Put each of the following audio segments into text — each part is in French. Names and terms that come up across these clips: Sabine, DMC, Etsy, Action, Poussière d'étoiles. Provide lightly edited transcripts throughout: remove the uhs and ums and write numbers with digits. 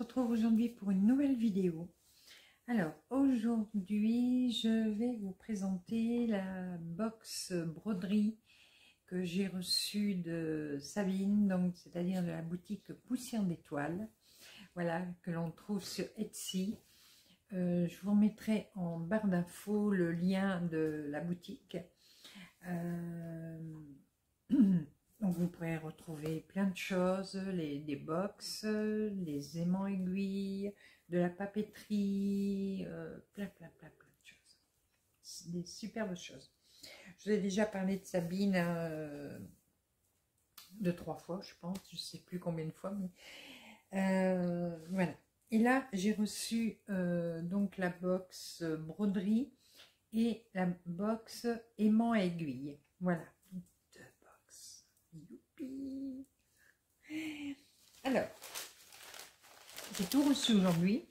retrouve aujourd'hui pour une nouvelle vidéo. Alors aujourd'hui je vais vous présenter la box broderie que j'ai reçue de Sabine, donc c'est-à-dire de la boutique Poussière d'étoiles, voilà, que l'on trouve sur Etsy. Je vous mettrai en barre d'infos le lien de la boutique. Donc vous pourrez retrouver plein de choses, des box, les aimants aiguilles, de la papeterie, plein de choses. Des superbes choses. Je vous ai déjà parlé de Sabine deux, trois fois, je pense. Je ne sais plus combien de fois, mais voilà. Et là, j'ai reçu donc la box broderie et la box aimant à aiguille. Voilà. Youpi! Alors, j'ai tout reçu aujourd'hui.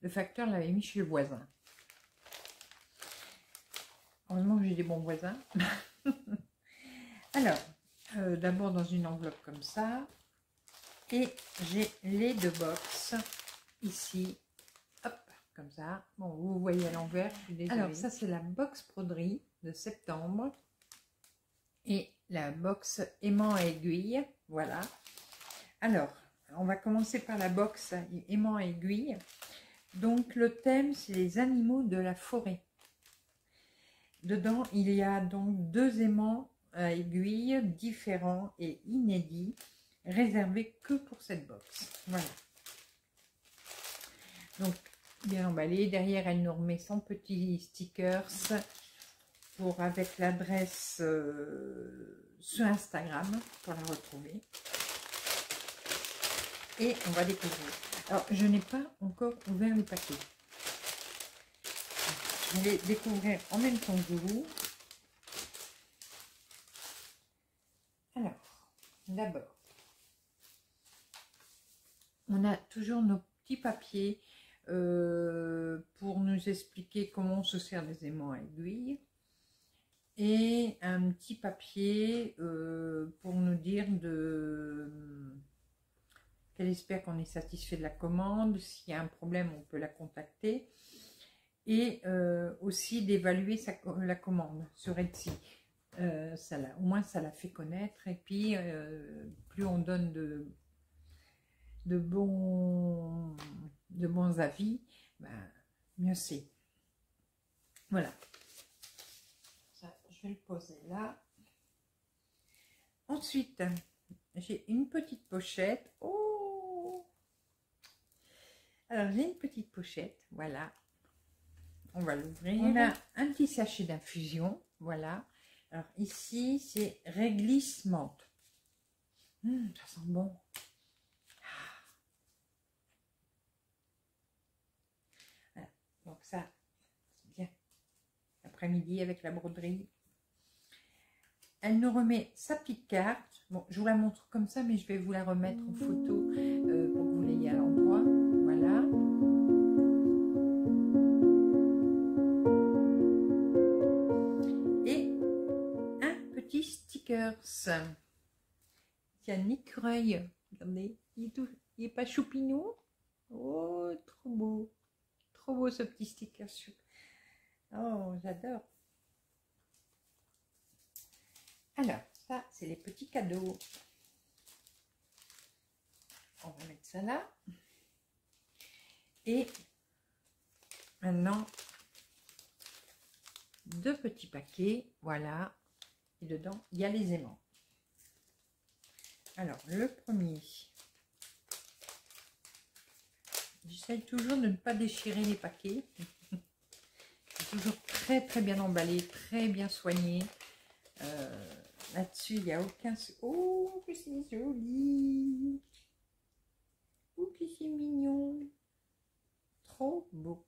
Le facteur l'avait mis chez le voisin. Heureusement que j'ai des bons voisins. Alors, d'abord dans une enveloppe comme ça. Et j'ai les deux boxes ici. Hop, comme ça. Bon, vous voyez à l'envers, je suis désolée. Alors, ça c'est la box broderie de septembre. Et la box aimant à aiguille, voilà. Alors, on va commencer par la box aimant à aiguille. Donc, le thème, c'est les animaux de la forêt. Dedans, il y a donc deux aimants à aiguille différents et inédits, réservés que pour cette box. Voilà. Donc, bien emballé. Derrière, elle nous remet 100 petits stickers. Avec l'adresse sur Instagram pour la retrouver, et on va découvrir. Alors je n'ai pas encore ouvert le paquet, je vais découvrir en même temps que vous. Alors d'abord on a toujours nos petits papiers pour nous expliquer comment on se sert des aimants à aiguille. Et un petit papier pour nous dire de qu'elle espère qu'on est satisfait de la commande. S'il y a un problème, on peut la contacter. Et aussi d'évaluer la commande sur Etsy. Au moins, ça la fait connaître. Et puis, plus on donne de bons avis, bah, mieux c'est. Voilà. Je vais le poser là. Ensuite, j'ai une petite pochette. Oh! Alors, j'ai une petite pochette. Voilà. On va l'ouvrir. On a un petit sachet d'infusion. Voilà. Alors, ici, c'est réglisse menthe. Ça sent bon. Voilà. Donc, ça, c'est bien. Après-midi avec la broderie. Elle nous remet sa petite carte. Bon, je vous la montre comme ça, mais je vais vous la remettre en photo pour que vous l'ayez à l'endroit. Voilà. Et un petit stickers. Il y a un écureuil. Regardez, il est pas choupinou. Oh, trop beau. Trop beau ce petit sticker. Oh, j'adore. Alors, ça, c'est les petits cadeaux. On va mettre ça là. Et maintenant, deux petits paquets. Voilà. Et dedans, il y a les aimants. Alors, le premier. J'essaye toujours de ne pas déchirer les paquets. C'est toujours très bien emballé, très bien soigné. Là-dessus, il n'y a aucun... Oh, que c'est joli! Oh, que c'est mignon! Trop beau!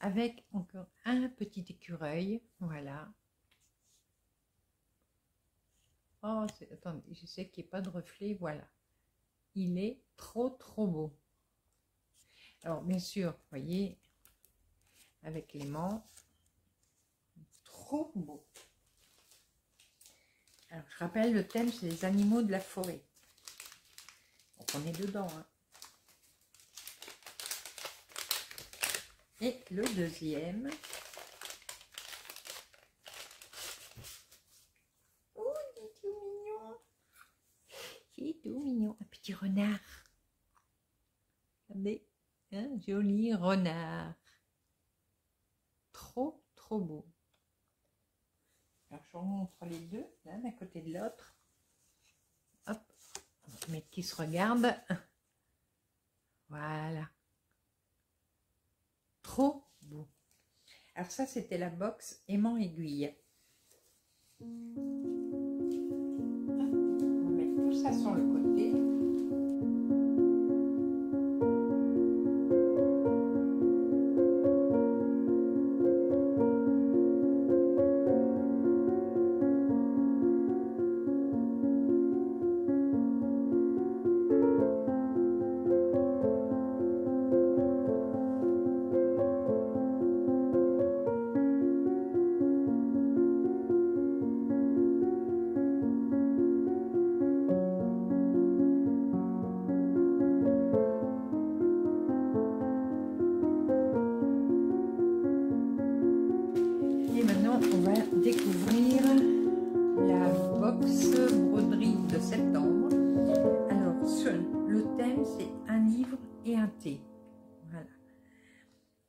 Avec encore un petit écureuil, voilà. Oh, attendez, je sais qu'il n'y a pas de reflet, voilà. Il est trop beau. Alors, bien sûr, vous voyez, avec l'aimant, trop beau. Alors, je rappelle, le thème, c'est les animaux de la forêt. Donc, on est dedans. Hein. Et le deuxième. Oh, il est tout mignon. Il est tout mignon. Un petit renard. Regardez. Un joli renard. Trop, trop beau. Alors, je vous montre les deux, l'un à côté de l'autre. Hop, on va mettre qui se regarde. Voilà. Trop beau. Alors ça, c'était la box aimant aiguille. On va mettre tout ça sur le côté.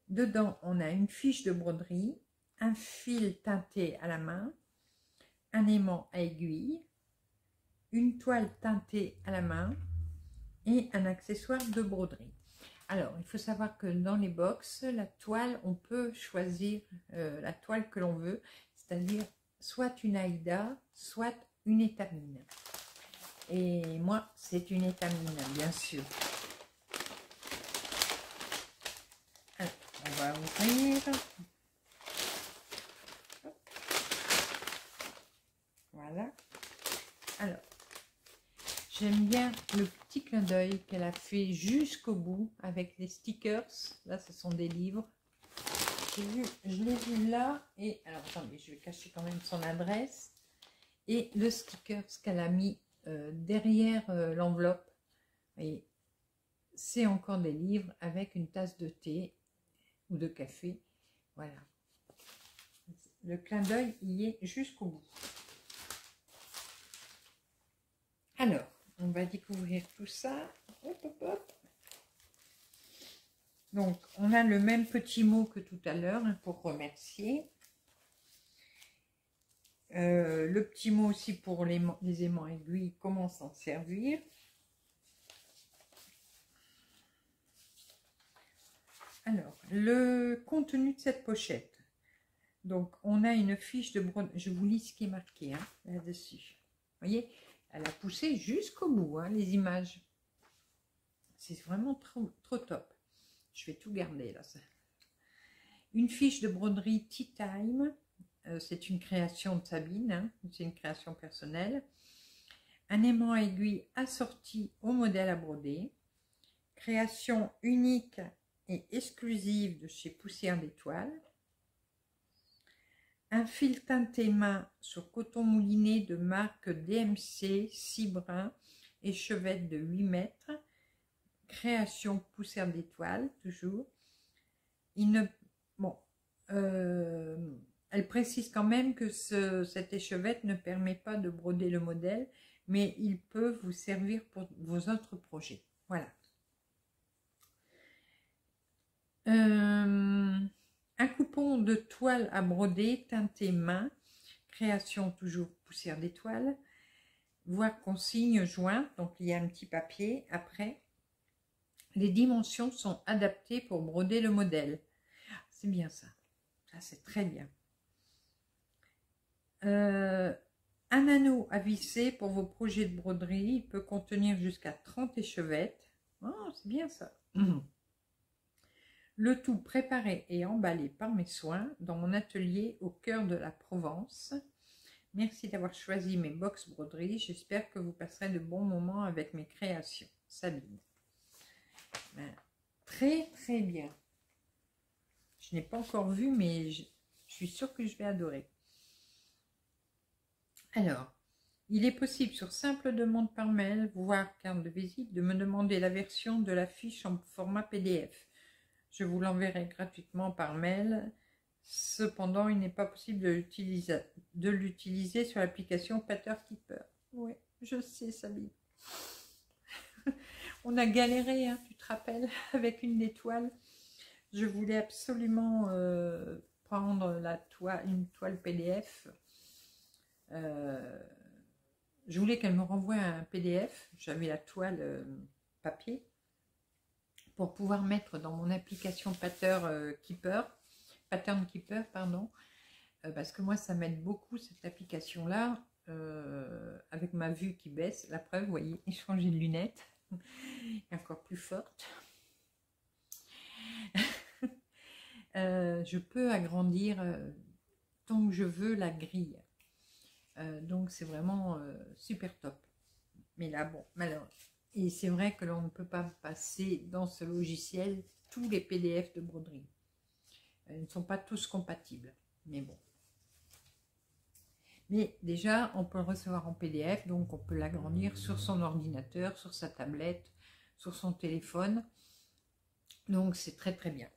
Dedans, on a une fiche de broderie, un fil teinté à la main, un aimant à aiguille, une toile teintée à la main et un accessoire de broderie. Alors, il faut savoir que dans les box, la toile, on peut choisir la toile que l'on veut, c'est-à-dire soit une Aïda, soit une étamine. Et moi, c'est une étamine, bien sûr. On va ouvrir. Voilà. Alors, j'aime bien le petit clin d'œil qu'elle a fait jusqu'au bout avec les stickers. Là, ce sont des livres. Je l'ai vu là. Et alors, attendez, je vais cacher quand même son adresse. Et le sticker qu'elle a mis derrière l'enveloppe. Et c'est encore des livres avec une tasse de thé. Ou de café, voilà. Le clin d'œil y est jusqu'au bout. Alors, on va découvrir tout ça. Hop, hop, hop. Donc, on a le même petit mot que tout à l'heure pour remercier. Le petit mot aussi pour les aimants aiguilles, comment s'en servir. Alors, le contenu de cette pochette. Donc, on a une fiche de broderie. Je vous lis ce qui est marqué hein, là-dessus. Vous voyez, elle a poussé jusqu'au bout, hein, les images. C'est vraiment trop, trop top. Je vais tout garder, là. Ça. Une fiche de broderie Tea Time. C'est une création de Sabine. Hein, c'est une création personnelle. Un aimant à aiguille assorti au modèle à broder. Création unique et exclusive de chez Poussière d'étoiles, un fil teinté main sur coton mouliné de marque DMC, 6 brins, échevette de 8 mètres, création Poussière d'étoiles, toujours. Elle précise quand même que cette échevette ne permet pas de broder le modèle, mais il peut vous servir pour vos autres projets. Voilà. Un coupon de toile à broder, teinté main, création toujours Poussière d'étoiles, voire consigne jointe, donc il y a un petit papier après. Les dimensions sont adaptées pour broder le modèle. C'est bien ça, ça c'est très bien. Un anneau à visser pour vos projets de broderie, il peut contenir jusqu'à 30 échevettes. Oh, c'est bien ça. Le tout préparé et emballé par mes soins dans mon atelier au cœur de la Provence. Merci d'avoir choisi mes box broderies. J'espère que vous passerez de bons moments avec mes créations. Sabine. Ben, très, très bien. Je n'ai pas encore vu, mais je suis sûre que je vais adorer. Alors, il est possible sur simple demande par mail, voire carte de visite, de me demander la version de la fiche en format PDF. Je vous l'enverrai gratuitement par mail. Cependant, il n'est pas possible de l'utiliser sur l'application Pattern Keeper. Oui, je sais, Sabine. On a galéré, hein, tu te rappelles, avec une des toiles. Je voulais absolument prendre la toile, une toile PDF. Je voulais qu'elle me renvoie un PDF. J'avais la toile papier pour pouvoir mettre dans mon application Pattern Keeper, pardon, parce que moi ça m'aide beaucoup cette application là, avec ma vue qui baisse, la preuve, vous voyez, j'ai changé de lunettes, et encore plus forte. Je peux agrandir tant que je veux la grille, donc c'est vraiment super top. Mais là bon, malheureusement, et c'est vrai que l'on ne peut pas passer dans ce logiciel tous les PDF de broderie. Ils ne sont pas tous compatibles, mais bon. Mais déjà, on peut le recevoir en PDF, donc on peut l'agrandir sur son ordinateur, sur sa tablette, sur son téléphone. Donc, c'est très très bien.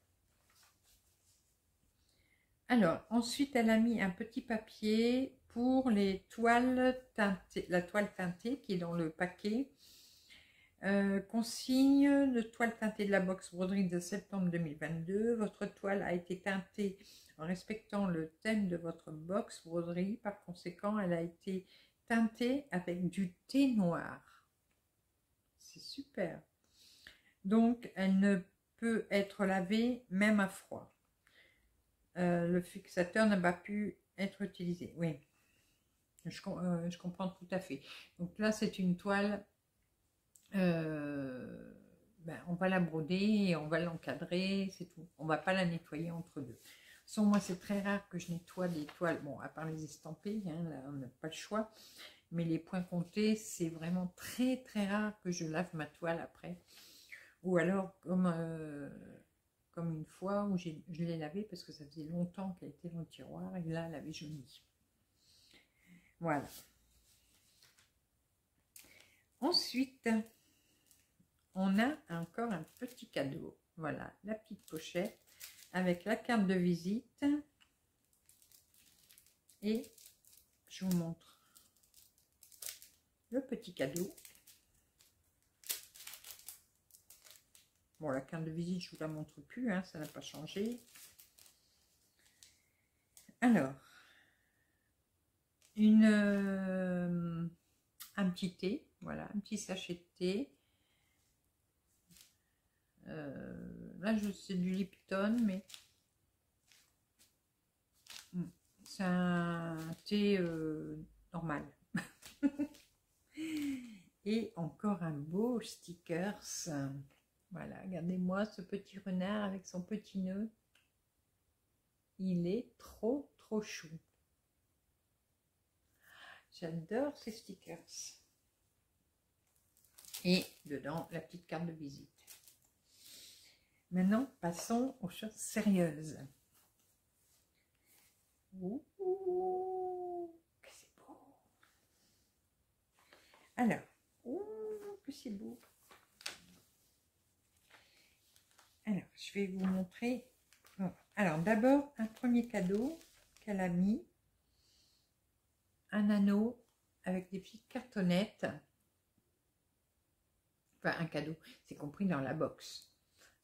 Alors, ensuite, elle a mis un petit papier pour les toiles teintées, la toile teintée qui est dans le paquet. Consigne de toile teintée de la box broderie de septembre 2022. Votre toile a été teintée en respectant le thème de votre box broderie. Par conséquent, elle a été teintée avec du thé noir. C'est super. Donc, elle ne peut être lavée même à froid. Le fixateur n'a pas pu être utilisé. Oui, je comprends tout à fait. Donc là, c'est une toile... on va la broder et on va l'encadrer, c'est tout. On va pas la nettoyer entre deux. Sans moi, c'est très rare que je nettoie des toiles, bon, à part les estampées, hein, là, on n'a pas le choix, mais les points comptés, c'est vraiment très très rare que je lave ma toile après. Ou alors comme une fois où je l'ai lavée parce que ça faisait longtemps qu'elle était dans le tiroir et là, elle avait jauni. Voilà. Ensuite, on a encore un petit cadeau. Voilà, la petite pochette avec la carte de visite. Et je vous montre le petit cadeau. Bon, la carte de visite, je ne vous la montre plus, hein, ça n'a pas changé. Alors, un petit thé, voilà, un petit sachet de thé. Là, c'est du Lipton, mais c'est un thé normal. Et encore un beau stickers. Voilà, regardez-moi ce petit renard avec son petit nœud. Il est trop, trop chou. J'adore ces stickers. Et dedans, la petite carte de visite. Maintenant, passons aux choses sérieuses. Ouh, que c'est beau. Alors, ouh, que c'est beau. Alors, je vais vous montrer. Alors, d'abord, un premier cadeau qu'elle a mis. Un anneau avec des petites cartonnettes. Enfin, un cadeau, c'est compris dans la box.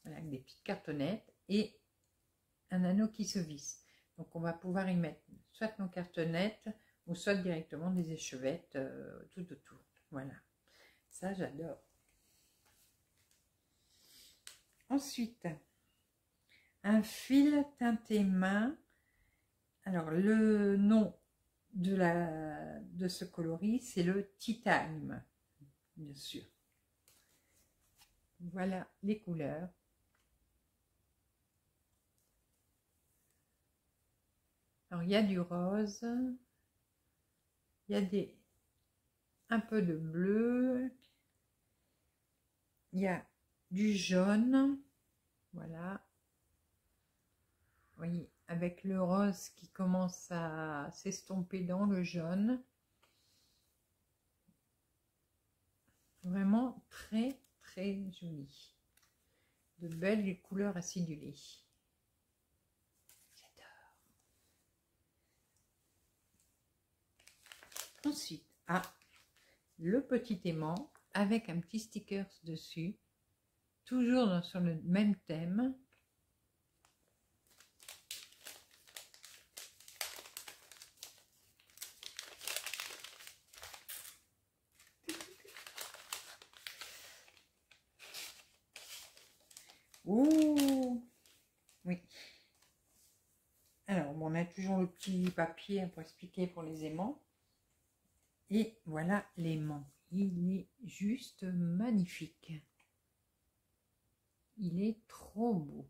Voilà, avec des petites cartonnettes et un anneau qui se visse. Donc, on va pouvoir y mettre soit nos cartonnettes ou soit directement des échevettes tout autour. Voilà. Ça, j'adore. Ensuite, un fil teinté main. Alors, le nom de ce coloris, c'est le titanium, bien sûr. Voilà les couleurs. Alors, il y a du rose, il y a un peu de bleu, il y a du jaune, voilà. Vous voyez, avec le rose qui commence à s'estomper dans le jaune. Vraiment très, très joli. de belles couleurs acidulées. J'adore. Ensuite, le petit aimant avec un petit sticker dessus, toujours sur le même thème. Ouh, oui. Alors, on a toujours le petit papier pour expliquer pour les aimants. Et voilà l'aimant. Il est juste magnifique. Il est trop beau.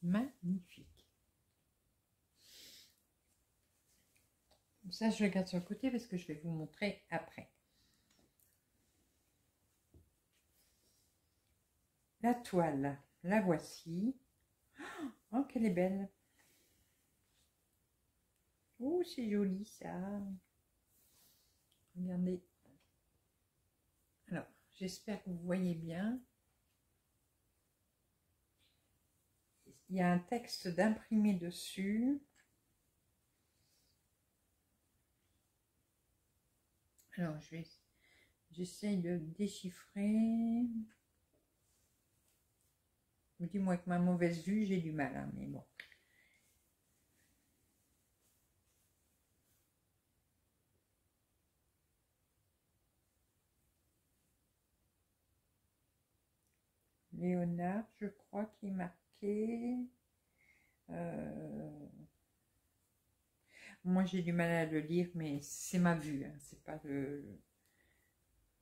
Magnifique. Ça, je le garde sur le côté parce que je vais vous montrer après. La toile, la voici. Oh, qu'elle est belle. Oh, c'est joli ça. Regardez. Alors, j'espère que vous voyez bien. Il y a un texte d'imprimé dessus. Alors, j'essaye de déchiffrer. Dis-moi, avec ma mauvaise vue, j'ai du mal, hein, mais bon. Léonard, je crois qu'il est marqué. Moi, j'ai du mal à le lire, mais c'est ma vue, hein, c'est pas le...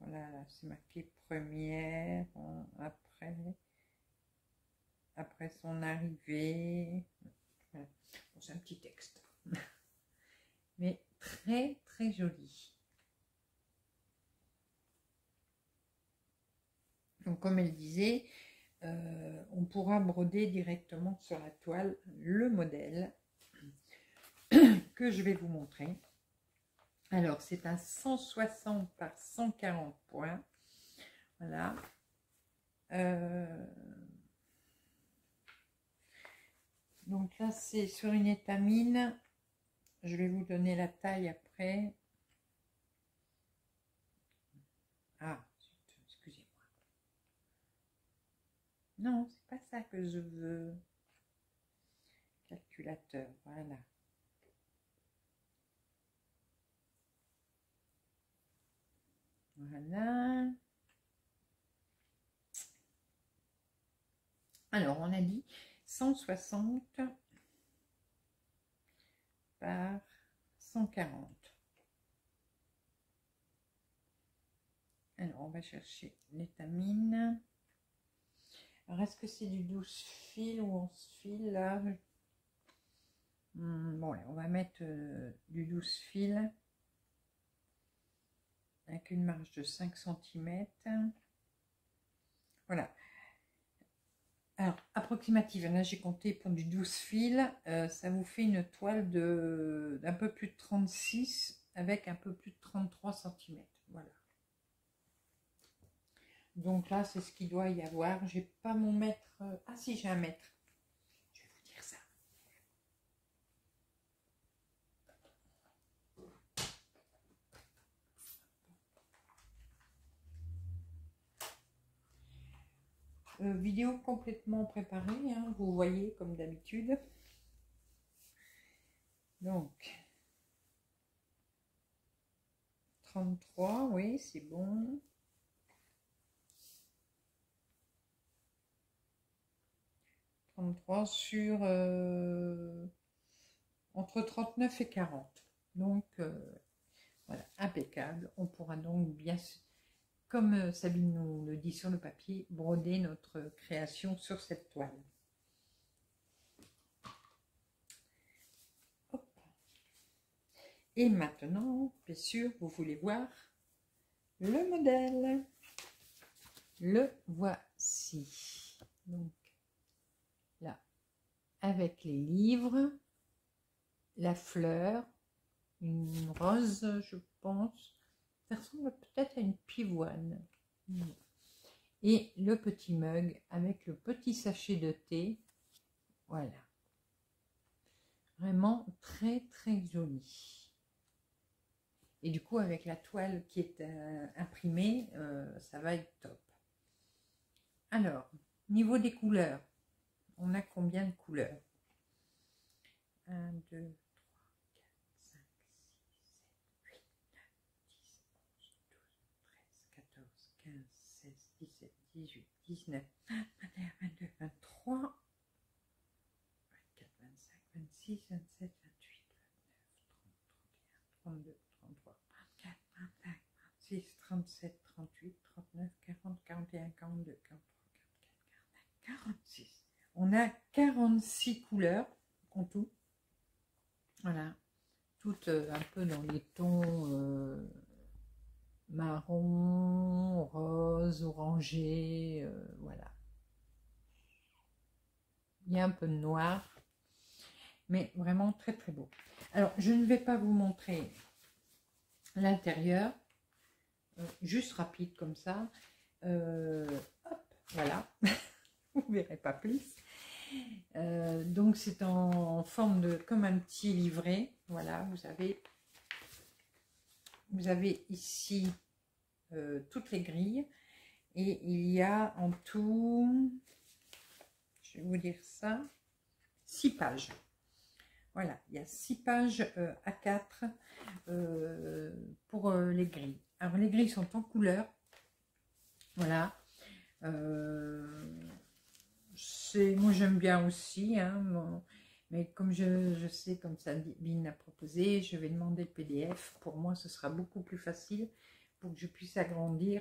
Voilà, c'est marqué première, hein, après... Après son arrivée, voilà. Bon, c'est un petit texte, mais très très joli. Donc comme elle disait, on pourra broder directement sur la toile le modèle que je vais vous montrer. Alors c'est un 160 par 140 points, voilà. Donc là, c'est sur une étamine. Je vais vous donner la taille après. Ah, excusez-moi. Non, c'est pas ça que je veux. Calculateur, voilà. Voilà. Alors, on a dit 160 par 140. Alors, on va chercher l'étamine. Alors, est-ce que c'est du 12 fils ou 11 fils là? Bon, là, on va mettre du 12 fils avec une marge de 5 cm. Voilà. Alors, approximative, là j'ai compté pour du 12 fils, ça vous fait une toile d'un peu plus de 36 avec un peu plus de 33 cm. Voilà. Donc là, c'est ce qu'il doit y avoir. J'ai pas mon mètre. Ah si, j'ai un mètre. Je vais vous dire ça. Vidéo complètement préparée, hein, vous voyez comme d'habitude. Donc 33, oui c'est bon. Sur entre 39 et 40. Donc voilà, impeccable. On pourra donc bien sûr, comme Sabine nous le dit sur le papier, broder notre création sur cette toile. Hop. Et maintenant, bien sûr, vous voulez voir le modèle. Le voici. Donc, là, avec les livres, la fleur, une rose, je pense. Ça ressemble peut-être à une pivoine. et le petit mug avec le petit sachet de thé. Voilà, vraiment très très joli. Et du coup avec la toile qui est imprimée, ça va être top. Alors niveau des couleurs, on a combien de couleurs? 1, 2, 3, 4, 5, 6, 7, 8, 9, 10, 11, 12, 13, 14, 15, 16, 17, 18, 19, 20, 21, 22, 23, 24, 25, 26, 27, 28, 29, 30, 31, 32, 33, 34, 35, 36, 37, 38, 39, 40, 41, 42, 43, 44, 45, 46. On a 46 couleurs en tout. Voilà, toutes un peu dans les tons marron, rose, orangé, voilà. Il y a un peu de noir, mais vraiment très très beau. Alors, je ne vais pas vous montrer l'intérieur, juste rapide comme ça. Hop, voilà, vous ne verrez pas plus. Donc c'est en forme de comme un petit livret. Voilà, vous avez ici toutes les grilles, et il y a en tout, je vais vous dire ça, 6 pages. Voilà, il y a 6 pages A4 pour les grilles. Alors les grilles sont en couleur. Voilà, moi j'aime bien aussi, hein, mais comme je sais, comme Sabine a proposé, je vais demander le PDF. Pour moi, ce sera beaucoup plus facile pour que je puisse agrandir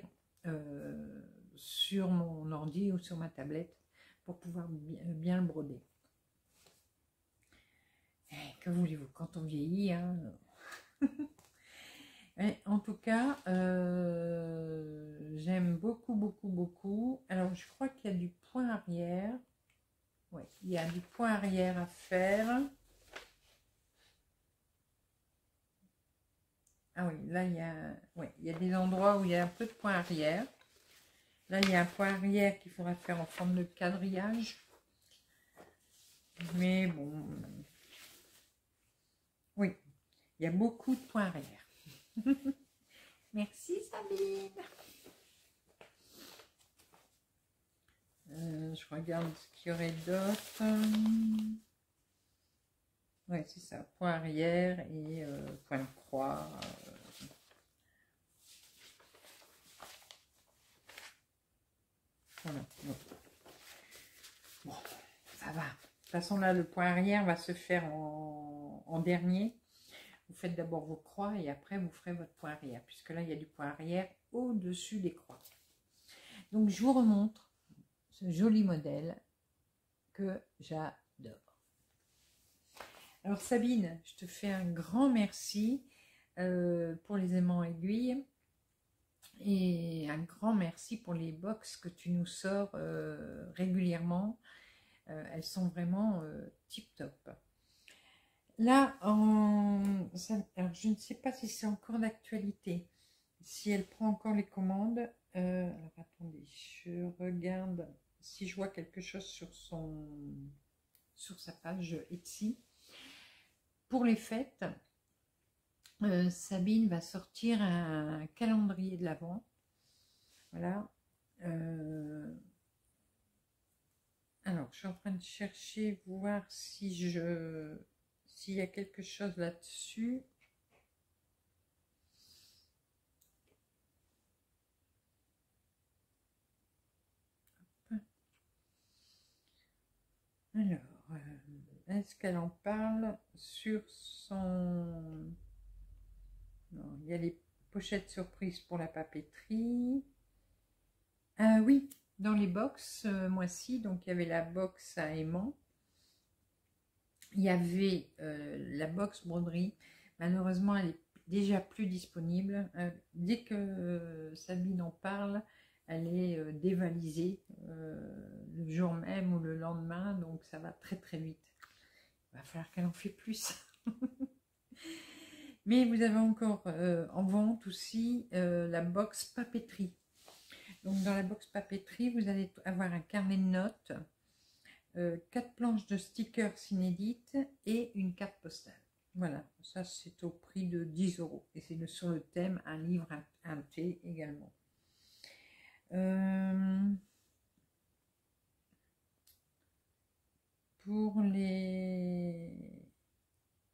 sur mon ordi ou sur ma tablette pour pouvoir bien le broder. Et que voulez-vous, quand on vieillit, hein. En tout cas, j'aime beaucoup, beaucoup, beaucoup. Alors, je crois qu'il y a du point arrière. Oui, il y a du point arrière à faire. Ah oui, là, il y a, ouais, il y a des endroits où il y a un peu de point arrière. Là, il y a un point arrière qu'il faudra faire en forme de quadrillage. Mais bon, oui, il y a beaucoup de points arrière. Merci Sabine. Je regarde ce qu'il y aurait d'autre. Ouais, c'est ça, point arrière et point de croix. Voilà. Bon, ça va. De toute façon, là, le point arrière va se faire en dernier. Vous faites d'abord vos croix et après vous ferez votre point arrière, puisque là il y a du point arrière au-dessus des croix. Donc je vous remontre ce joli modèle que j'adore. Alors Sabine, je te fais un grand merci pour les aimants aiguilles et un grand merci pour les box que tu nous sors régulièrement. Elles sont vraiment tip top. Là, alors, je ne sais pas si c'est encore d'actualité, si elle prend encore les commandes. Alors, attendez, je regarde si je vois quelque chose sur sa page Etsy. Pour les fêtes, Sabine va sortir un calendrier de l'Avent. Voilà. Alors, je suis en train de chercher, voir si je... S'il y a quelque chose là-dessus. Alors, est-ce qu'elle en parle sur son... Non, il y a les pochettes surprises pour la papeterie. Ah oui, dans les box, moi-ci, donc il y avait la box à aimant. Il y avait la box broderie, malheureusement elle est déjà plus disponible. Dès que Sabine en parle, elle est dévalisée le jour même ou le lendemain, donc ça va très très vite. Il va falloir qu'elle en fait plus. Mais vous avez encore en vente aussi la box papeterie. Donc dans la box papeterie, vous allez avoir un carnet de notes, 4 planches de stickers inédites et une carte postale. Voilà, ça c'est au prix de 10 €. Et c'est sur le thème un livre, un thé également. Pour les...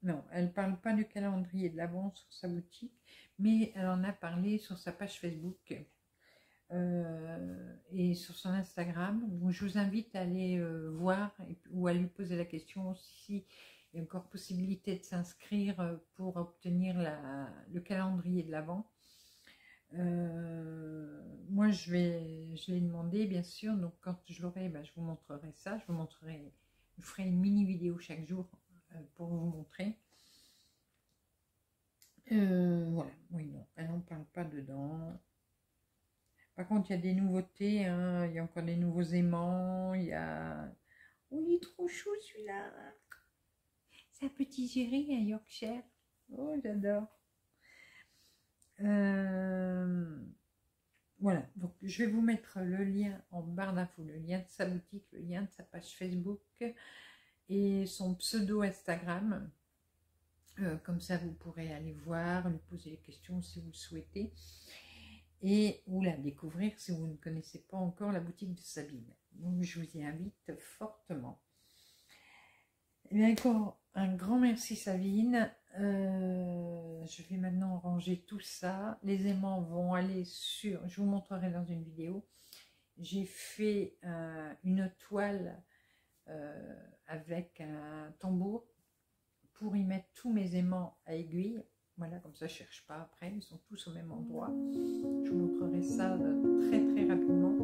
Non, elle ne parle pas du calendrier de l'avance sur sa boutique, mais elle en a parlé sur sa page Facebook et sur son Instagram. Donc, je vous invite à aller voir ou à lui poser la question si il y a encore possibilité de s'inscrire pour obtenir le calendrier de l'avant. Moi, je l'ai demandé, bien sûr. Donc, quand je l'aurai, ben, je vous montrerai ça. Je ferai une mini vidéo chaque jour pour vous montrer. Voilà. Oui, non, elle n'en parle pas dedans. Par contre, il y a des nouveautés. Hein. Il y a encore des nouveaux aimants. Il y a... Oh, il est trop chou celui-là. C'est un petit géry, un Yorkshire. Oh, j'adore. Voilà, donc je vais vous mettre le lien en barre d'infos, le lien de sa boutique, le lien de sa page Facebook et son pseudo Instagram. Comme ça, vous pourrez aller voir, lui poser des questions si vous le souhaitez et ou la découvrir si vous ne connaissez pas encore la boutique de Sabine. Donc, je vous y invite fortement. Et bien, encore un grand merci Sabine. Je vais maintenant ranger tout ça. Les aimants vont aller sur... Je vous montrerai dans une vidéo. J'ai fait une toile avec un tambour pour y mettre tous mes aimants à aiguille. Voilà, comme ça je ne cherche pas après. Ils sont tous au même endroit. Je vous montrerai ça très très rapidement.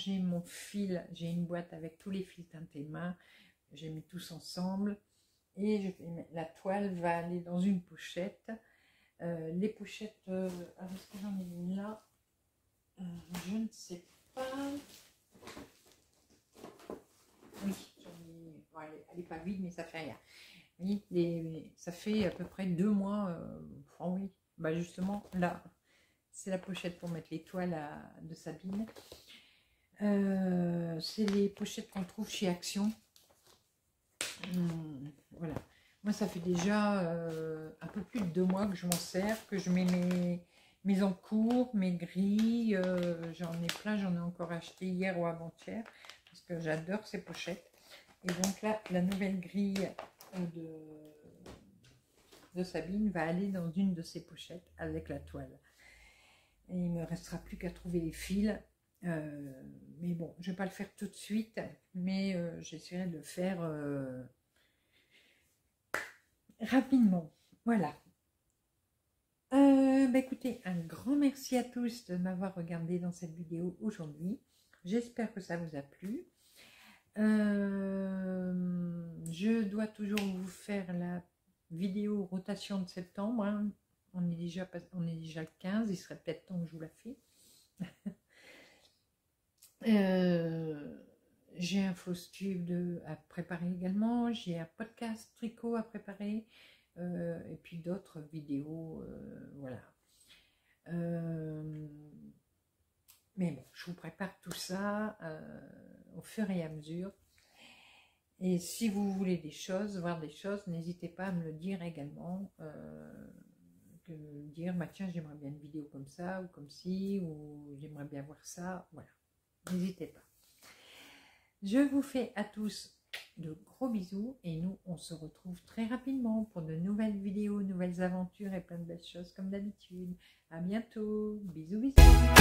J'ai mon fil, j'ai une boîte avec tous les fils teintés main, j'ai mis tous ensemble et la toile va aller dans une pochette. Les pochettes, est-ce que j'en ai une là? Je ne sais pas. Oui, bon, elle n'est pas vide mais ça fait rien. Oui, ça fait à peu près 2 mois, oui, bah justement là, c'est la pochette pour mettre les toiles de Sabine. C'est les pochettes qu'on trouve chez Action. Voilà. Moi, ça fait déjà un peu plus de 2 mois que je m'en sers, que je mets mes encours, mes grilles. J'en ai plein, j'en ai encore acheté hier ou avant-hier, parce que j'adore ces pochettes. Et donc là, la nouvelle grille de Sabine va aller dans une de ces pochettes avec la toile. Et il ne me restera plus qu'à trouver les fils. Mais bon, je ne vais pas le faire tout de suite, mais j'essaierai de le faire rapidement. Voilà. Bah écoutez, un grand merci à tous de m'avoir regardé dans cette vidéo aujourd'hui. J'espère que ça vous a plu. Je dois toujours vous faire la vidéo rotation de septembre. Hein. On est déjà le 15, il serait peut-être temps que je vous la fais. J'ai un fausse tube à préparer également, j'ai un podcast tricot à préparer et puis d'autres vidéos, voilà. Mais bon, je vous prépare tout ça au fur et à mesure. Et si vous voulez des choses, voir des choses, n'hésitez pas à me le dire également. Que dire, bah, tiens, j'aimerais bien une vidéo comme ça ou comme ci, ou j'aimerais bien voir ça, voilà. N'hésitez pas. Je vous fais à tous de gros bisous et nous on se retrouve très rapidement pour de nouvelles vidéos, nouvelles aventures et plein de belles choses comme d'habitude. À bientôt, bisous bisous.